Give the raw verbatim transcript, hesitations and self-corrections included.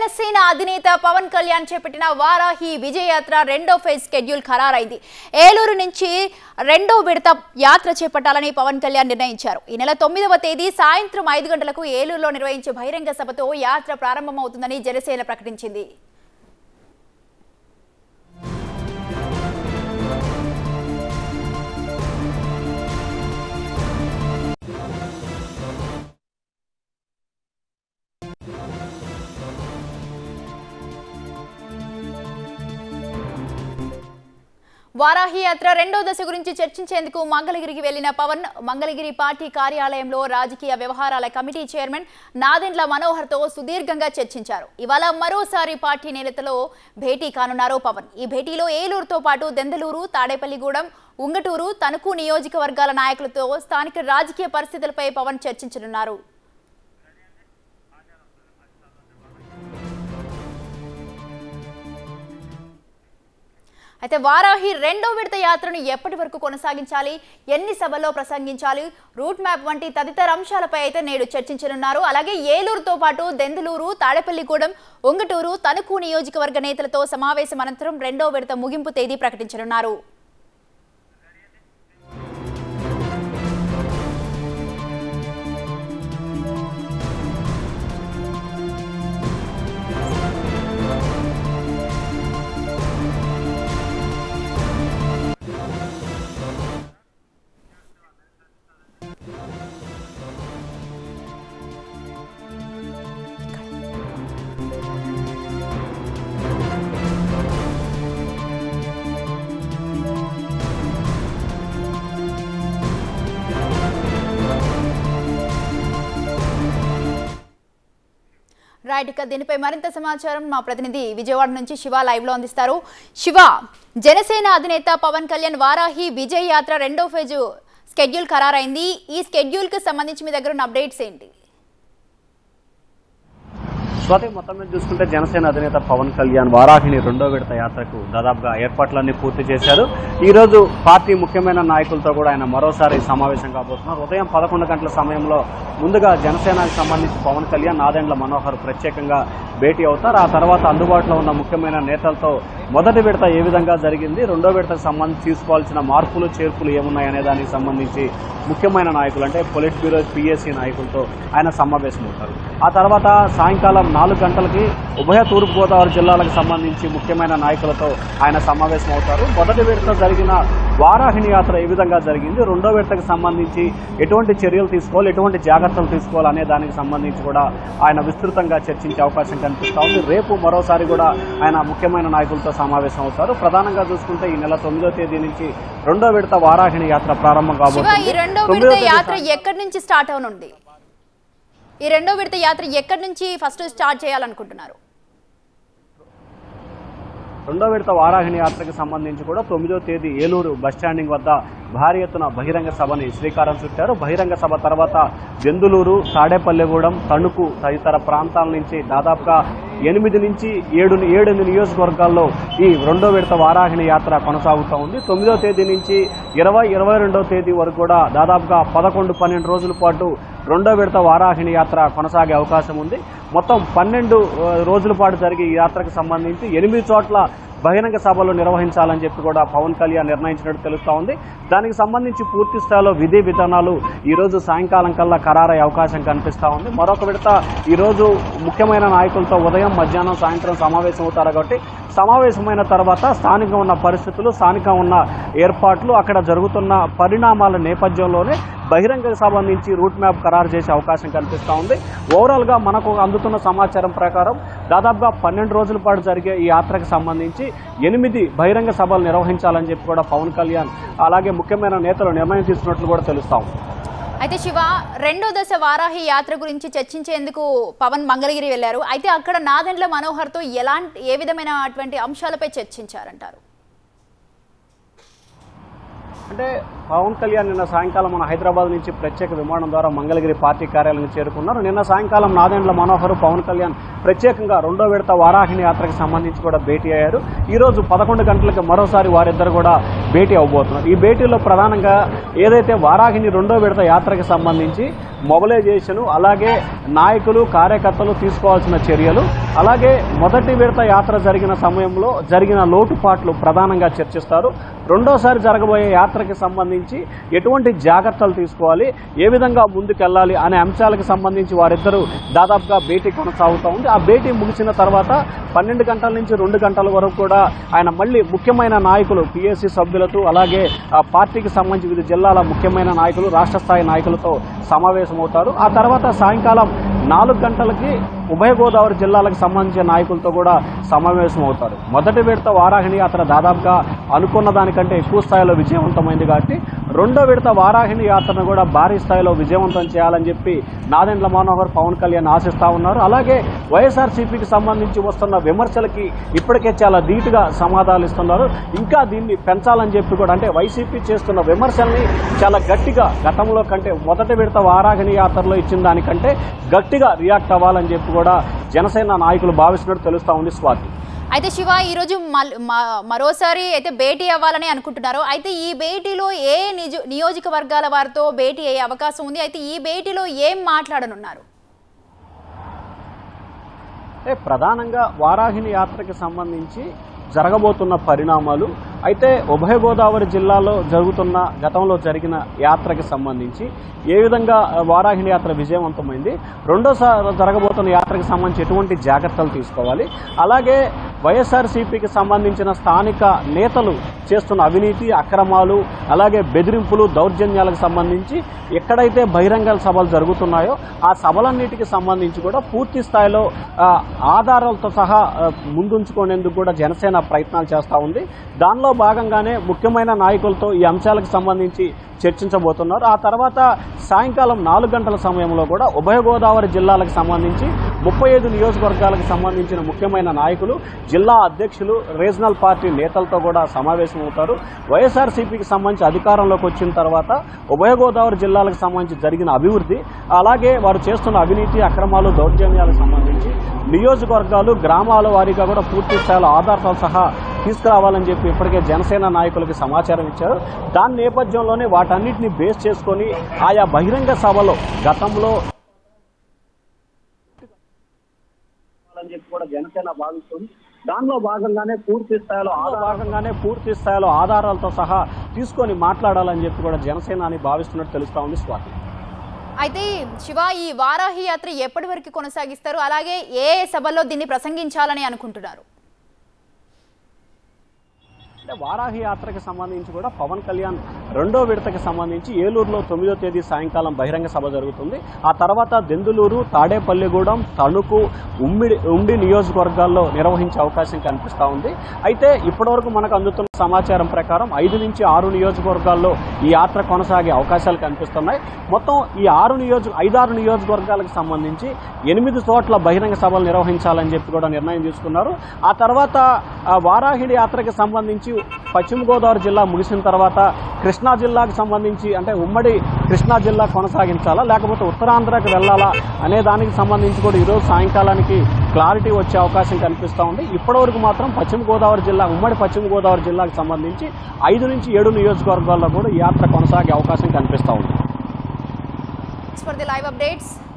జనసేన అధినేత పవన్ కళ్యాణ్ చేపట్టిన వారాహి విజయ యాత్ర రెండో ఫేజ్ షెడ్యూల్ ఖరారైంది। ఏలూరు నుంచి రెండో విడత యాత్ర చేపట్టాలని పవన్ కళ్యాణ్ నిర్ణయించారు। ఈ నెల తొమ్మిదవ తేదీ సాయంత్రం ఐదు గంటలకు ఏలూరులో నిర్వహించే బహిరంగ సభతో యాత్ర ప్రారంభమవుతుందని జనసేన ప్రకటించింది। వారాహి యాత్ర రెండో దశ గురించి చర్చించేందుకు మంగళగిరికి వెళ్లిన పవన్ మంగళగిరి పార్టీ కార్యాలయంలో రాజకీయ వ్యవహారాల కమిటీ చైర్మన్ నాదేండ్ల మనోహర్ తో సుదీర్ఘంగా చర్చించారు। ఇవాళ మరోసారి పార్టీ నేతలతో భేటీ కానున్నారు పవన్। ఈ భేటీలో ఏలూరుతో పాటు దెందలూరు, తాడేపల్లిగూడెం, ఉంగటూరు, తణుకు నియోజకవర్గాల నాయకులతో స్థానిక రాజకీయ పరిస్థితులపై పవన్ చర్చించనున్నారు। అయితే వారాహి రెండో విడత యాత్రను ఎప్పటి వరకు కొనసాగించాలి, ఎన్ని సభల్లో ప్రసంగించాలి, రూట్ మ్యాప్ వంటి తదితర అంశాలపై అయితే నేడు చర్చించనున్నారు। అలాగే ఏలూరుతో పాటు దెందలూరు, తాడేపల్లిగూడెం, ఉంగటూరు, తణుకు నియోజకవర్గ నేతలతో సమావేశం అనంతరం రెండో విడత ముగింపు తేదీ ప్రకటించనున్నారు। రైట్, దీనిపై మరింత సమాచారం మా ప్రతినిధి విజయవాడ నుంచి శివ లైవ్ లో అందిస్తారు। శివ, జనసేన అధినేత పవన్ కళ్యాణ్ వారాహి విజయ యాత్ర రెండో ఫేజ్ షెడ్యూల్ ఖరారైంది। ఈ షెడ్యూల్ కు సంబంధించి మీ దగ్గర ఉన్న అప్డేట్స్ ఏంటి? స్వాతి, మొత్తం మీద చూసుకుంటే జనసేన అధినేత పవన్ కళ్యాణ్ వారాహిని రెండో విడత యాత్రకు దాదాపుగా ఏర్పాట్లన్నీ పూర్తి చేశారు। ఈ రోజు పార్టీ ముఖ్యమైన నాయకులతో కూడా ఆయన మరోసారి సమావేశం కాబోతున్నారు। ఉదయం పదకొండు గంటల సమయంలో ముందుగా జనసేనకు సంబంధించి పవన్ కళ్యాణ్, నాదెండ్ల మనోహర్ ప్రత్యేకంగా భేటీ అవుతారు। ఆ తర్వాత అందుబాటులో ఉన్న ముఖ్యమైన నేతలతో మొదటి విడత ఏ విధంగా జరిగింది, రెండో విడతకు సంబంధించి తీసుకోవాల్సిన మార్పులు చేర్పులు ఏమున్నాయనే దానికి సంబంధించి ముఖ్యమైన నాయకులు అంటే పొలిట్ బ్యూరో, పిఎస్సీ నాయకులతో ఆయన సమావేశమవుతారు। ఆ తర్వాత సాయంకాలం నాలుగు గంటలకి ఉభయ తూర్పుగోదావరి జిల్లాలకు సంబంధించి ముఖ్యమైన నాయకులతో ఆయన సమావేశం అవుతారు। మొదటి విడత జరిగిన వారాహిని యాత్ర ఏ విధంగా జరిగింది, రెండో విడతకు సంబంధించి ఎటువంటి చర్యలు తీసుకోవాలి, ఎటువంటి జాగ్రత్తలు తీసుకోవాలనే దానికి సంబంధించి కూడా ఆయన విస్తృతంగా చర్చించే అవకాశం కనిపిస్తూ ఉంది। రేపు మరోసారి కూడా ఆయన ముఖ్యమైన నాయకులతో సమావేశం అవుతారు। ప్రధానంగా చూసుకుంటే ఈ నెల తొమ్మిదో తేదీ నుంచి రెండో విడత వారాహిని యాత్ర ప్రారంభం కాబోతుంది। ఈ రెండో విడత యాత్ర ఎక్కడి నుంచి ఫస్ట్ స్టార్ట్ చేయాలనుకుంటున్నారు? రెండో విడత వారాహిని యాత్రకు సంబంధించి కూడా తొమ్మిదో తేదీ ఏలూరు బస్టాండింగ్ వద్ద భారీ ఎత్తున బహిరంగ సభని శ్రీకారం చుట్టారు। బహిరంగ సభ తర్వాత దెందులూరు, తాడేపల్లిగూడెం, తణుకు తదితర ప్రాంతాల నుంచి దాదాపుగా ఎనిమిది నుంచి ఏడు ఏడు నియోజకవర్గాల్లో ఈ రెండో విడత వారాహిని యాత్ర కొనసాగుతూ ఉంది। తొమ్మిదో తేదీ నుంచి ఇరవై ఇరవై రెండో తేదీ వరకు కూడా దాదాపుగా పదకొండు పన్నెండు రోజుల పాటు రెండో విడత వారాహిని యాత్ర కొనసాగే అవకాశం ఉంది। మొత్తం పన్నెండు రోజుల పాటు జరిగే ఈ యాత్రకు సంబంధించి ఎనిమిది చోట్ల బహిరంగ సభలు నిర్వహించాలని చెప్పి కూడా పవన్ కళ్యాణ్ నిర్ణయించినట్టు తెలుస్తూ ఉంది। దానికి సంబంధించి పూర్తి స్థాయిలో విధి విధానాలు ఈరోజు సాయంకాలం కల్లా ఖరారయ్యే అవకాశం కనిపిస్తూ ఉంది। మరొక విడత ఈరోజు ముఖ్యమైన నాయకులతో ఉదయం, మధ్యాహ్నం, సాయంత్రం సమావేశం అవుతారు కాబట్టి సమావేశమైన తర్వాత స్థానికంగా ఉన్న పరిస్థితులు, స్థానికంగా ఉన్న ఏర్పాట్లు, అక్కడ జరుగుతున్న పరిణామాల నేపథ్యంలోనే బహిరంగ సభ నుంచి రూట్ మ్యాప్ ఖరారు చేసే అవకాశం కనిపిస్తూ ఉంది। ఓవరాల్గా మనకు అందుతున్న సమాచారం ప్రకారం దాదాపుగా పన్నెండు రోజుల పాటు జరిగే ఈ యాత్రకు సంబంధించి ఎనిమిది బహిరంగ సభలు నిర్వహించాలని చెప్పి కూడా పవన్ కళ్యాణ్ అలాగే ముఖ్యమైన నేతలు నిర్ణయం తీసుకున్నట్లు కూడా తెలుస్తాం। అయితే శివ, రెండో దశ వారాహి యాత్ర గురించి చర్చించేందుకు పవన్ మంగళగిరి వెళ్లారు। అయితే అక్కడ నాదెండ్ల మనోహర్తో ఎలాంటి ఏ విధమైనటువంటి అంశాలపై చర్చించారంటారు? అంటే పవన్ కళ్యాణ్ నిన్న సాయంకాలం మన హైదరాబాద్ నుంచి ప్రత్యేక విమానం ద్వారా మంగళగిరి పార్టీ కార్యాలయానికి చేరుకున్నారు। నిన్న సాయంకాలం నాదేండల మనోహర్ పవన్ కళ్యాణ్ ప్రత్యేకంగా రెండో విడత వారాహి యాత్రకు సంబంధించి కూడా భేటీ అయ్యారు। ఈ రోజు పదకొండు గంటలకు మరోసారి వారిద్దరు కూడా భేటీ అవబోతున్నారు। ఈ భేటీలో ప్రధానంగా ఏదైతే వారాహి రెండో విడత యాత్రకు సంబంధించి మొబిలైజేషన్ అలాగే నాయకులు కార్యకర్తలు తీసుకోవాల్సిన చర్యలు అలాగే మొదటి విడత యాత్ర జరిగిన సమయంలో జరిగిన లోటుపాట్లు ప్రధానంగా చర్చిస్తారు। రెండోసారి జరగబోయే యాత్రకి సంబంధించి ఎటువంటి జాగర్తలు తీసుకోవాలి ఏ విధంగా ముందుకు వెళ్ళాలి అనే అంశాలకు సంబంధించి వారిద్దరూ దాదాపుగా భేటీ కొనసాగుతూ ఉంది। ఆ భేటీ ముగిసిన తర్వాత పన్నెండు గంటల నుంచి రెండు గంటల వరకు కూడా ఆయన మళ్ళీ ముఖ్యమైన నాయకులు పిఎస్సీ సభ్యులతో అలాగే పార్టీకి సంబంధించి వివిధ జిల్లాల ముఖ్యమైన నాయకులు రాష్ట్ర స్థాయి నాయకులతో సమావేశమవుతారు। ఆ తర్వాత సాయంకాలం నాలుగు గంటలకి ఉభయ గోదావరి జిల్లాలకు సంబంధించిన నాయకులతో కూడా సమావేశం అవుతారు। మొదటి విడత వారాహి యాత్ర దాదాపుగా అనుకున్న దానికంటే ఎక్కువ స్థాయిలో విజయవంతమైంది కాబట్టి రెండో విడత వారాహి యాత్రను కూడా భారీ స్థాయిలో విజయవంతం చేయాలని చెప్పి నాదెండ్ల మనోహర్ పవన్ కళ్యాణ్ ఆశిస్తూ ఉన్నారు। అలాగే వైఎస్ఆర్సీపీకి సంబంధించి వస్తున్న విమర్శలకి ఇప్పటికే చాలా ధీటుగా సమాధానాలు ఇస్తున్నారు। ఇంకా దీన్ని పెంచాలని చెప్పి కూడా అంటే వైసీపీ చేస్తున్న విమర్శల్ని చాలా గట్టిగా గతంలో కంటే మొదటి విడత వారాహి యాత్రలో ఇచ్చిన దానికంటే గట్టిగా రియాక్ట్ అవ్వాలని చెప్పి కూడా జనసేన నాయకులు భావిస్తున్నట్టు తెలుస్తూ ఉంది। స్వాతి అయితే శివ ఈరోజు మరోసారి అయితే భేటీ అవ్వాలని అనుకుంటున్నారు। అయితే ఈ భేటీలో ఏ నియోజకవర్గాల వారితో భేటీ అయ్యే అవకాశం ఉంది? అయితే ఈ భేటీలో ఏం మాట్లాడనున్నారు? ప్రధానంగా వారాహి యాత్రకి సంబంధించి జరగబోతున్న పరిణామాలు అయితే ఉభయ గోదావరి జిల్లాలో జరుగుతున్న గతంలో జరిగిన యాత్రకి సంబంధించి ఏ విధంగా వారాహి యాత్ర విజయవంతమైంది రెండోసారి జరగబోతున్న యాత్రకి సంబంధించి ఎటువంటి జాగ్రత్తలు తీసుకోవాలి అలాగే వైఎస్ఆర్సీపీకి సంబంధించిన స్థానిక నేతలు చేస్తున్న అవినీతి అక్రమాలు అలాగే బెదిరింపులు దౌర్జన్యాలకు సంబంధించి ఎక్కడైతే బహిరంగ సభలు జరుగుతున్నాయో ఆ సభలన్నిటికి సంబంధించి కూడా పూర్తి స్థాయిలో ఆధారాలతో సహా ముందుంచుకునేందుకు కూడా జనసేన ప్రయత్నాలు చేస్తూ ఉంది। దానిలో భాగంగానే ముఖ్యమైన నాయకులతో ఈ అంశాలకు సంబంధించి చర్చించబోతున్నారు। ఆ తర్వాత సాయంకాలం నాలుగు గంటల సమయంలో కూడా ఉభయ గోదావరి జిల్లాలకు సంబంధించి ముప్పై ఐదు నియోజకవర్గాలకు సంబంధించిన ముఖ్యమైన నాయకులు జిల్లా అధ్యక్షులు రీజనల్ పార్టీ నేతలతో కూడా సమావేశం అవుతారు। వైఎస్ఆర్సీపీకి సంబంధించి అధికారంలోకి వచ్చిన తర్వాత ఉభయ గోదావరి జిల్లాలకు సంబంధించి జరిగిన అభివృద్ధి అలాగే వారు చేస్తున్న అవినీతి అక్రమాలు దౌర్జన్యాలకు సంబంధించి నియోజకవర్గాలు గ్రామాల వారీగా కూడా పూర్తి స్థాయిలో ఆధారాలు సహా తీసుకురావాలని చెప్పి ఇప్పటికే జనసేన నాయకులకు సమాచారం ఇచ్చారు। దాని నేపథ్యంలోనే వాటన్నిటిని బేస్ చేసుకొని ఆయా బహిరంగ సభలో గతంలో అని చెప్పి కూడా జనసేన భావిస్తుంది। దానిలో భాగంగానే పూర్తి స్థాయిలో భాగంగానే పూర్తి స్థాయిలో ఆధారాలతో సహా తీసుకొని మాట్లాడాలని చెప్పి కూడా జనసేన అని భావిస్తున్నట్టు తెలుస్తా ఉంది। స్వాతి అయితే శివ ఈ వారాహి యాత్ర ఎప్పటి వరకు కొనసాగిస్తారు అలాగే ఏ సభలో దీన్ని ప్రసంగించాలని అనుకుంటున్నారు? వారాహి యాత్రకు సంబంధించి కూడా పవన్ కళ్యాణ్ రెండో విడతకు సంబంధించి ఏలూరులో తొమ్మిదో తేదీ సాయంకాలం బహిరంగ సభ జరుగుతుంది। ఆ తర్వాత దెందులూరు తాడేపల్లిగూడెం తణుకు ఉమ్మిడి ఉండి నియోజకవర్గాల్లో నిర్వహించే అవకాశం కనిపిస్తూ ఉంది। అయితే ఇప్పటివరకు మనకు అందుతున్న సమాచారం ప్రకారం ఐదు నుంచి ఆరు నియోజకవర్గాల్లో ఈ యాత్ర కొనసాగే అవకాశాలు కనిపిస్తున్నాయి। మొత్తం ఈ ఆరు నియోజక ఐదారు నియోజకవర్గాలకు సంబంధించి ఎనిమిది చోట్ల బహిరంగ సభలు నిర్వహించాలని చెప్పి కూడా నిర్ణయం తీసుకున్నారు। ఆ తర్వాత వారాహి యాత్రకు సంబంధించి పశ్చిమ గోదావరి జిల్లా ముగిసిన తర్వాత కృష్ణా జిల్లాకు సంబంధించి అంటే ఉమ్మడి కృష్ణా జిల్లా కొనసాగించాలా లేకపోతే ఉత్తరాంధ్రకు వెళ్ళాలా అనే దానికి సంబంధించి కూడా ఈరోజు సాయంకాలానికి క్లారిటీ వచ్చే అవకాశం కనిపిస్తూ ఉంది। ఇప్పటివరకు మాత్రం పశ్చిమ గోదావరి జిల్లా ఉమ్మడి పశ్చిమ గోదావరి జిల్లాకు సంబంధించి ఐదు నుంచి ఏడు నియోజకవర్గాల్లో కూడా ఈ యాత్ర కొనసాగే అవకాశం కనిపిస్తూ ఉంది।